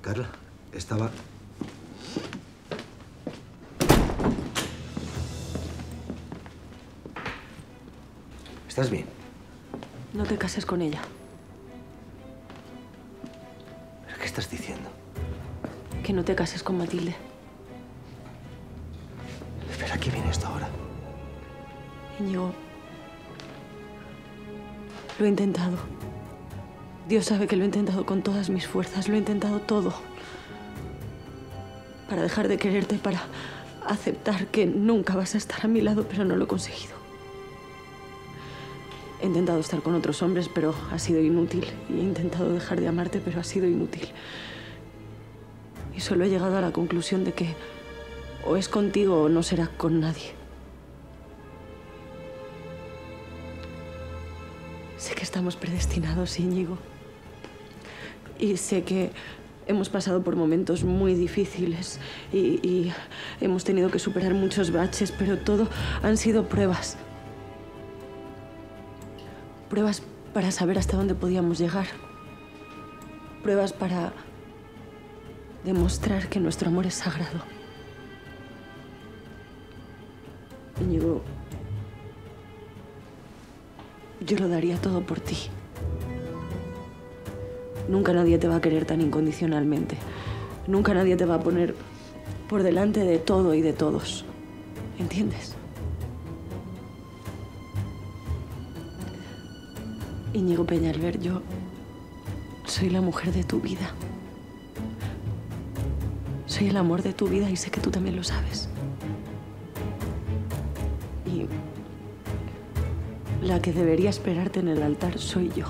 Carla, estaba... ¿Estás bien? No te cases con ella. ¿Pero qué estás diciendo? Que no te cases con Matilde. ¿Pero a qué viene esto ahora? Íñigo, lo he intentado. Dios sabe que lo he intentado con todas mis fuerzas. Lo he intentado todo. Para dejar de quererte, para aceptar que nunca vas a estar a mi lado, pero no lo he conseguido. He intentado estar con otros hombres, pero ha sido inútil. Y he intentado dejar de amarte, pero ha sido inútil. Y solo he llegado a la conclusión de que o es contigo o no será con nadie. Sé que estamos predestinados, Íñigo. Y sé que hemos pasado por momentos muy difíciles y hemos tenido que superar muchos baches, pero todo han sido pruebas. Pruebas para saber hasta dónde podíamos llegar. Pruebas para demostrar que nuestro amor es sagrado. Íñigo, yo lo daría todo por ti. Nunca nadie te va a querer tan incondicionalmente. Nunca nadie te va a poner por delante de todo y de todos. ¿Entiendes? Íñigo Peñalver, yo soy la mujer de tu vida. Soy el amor de tu vida y sé que tú también lo sabes. Y la que debería esperarte en el altar soy yo.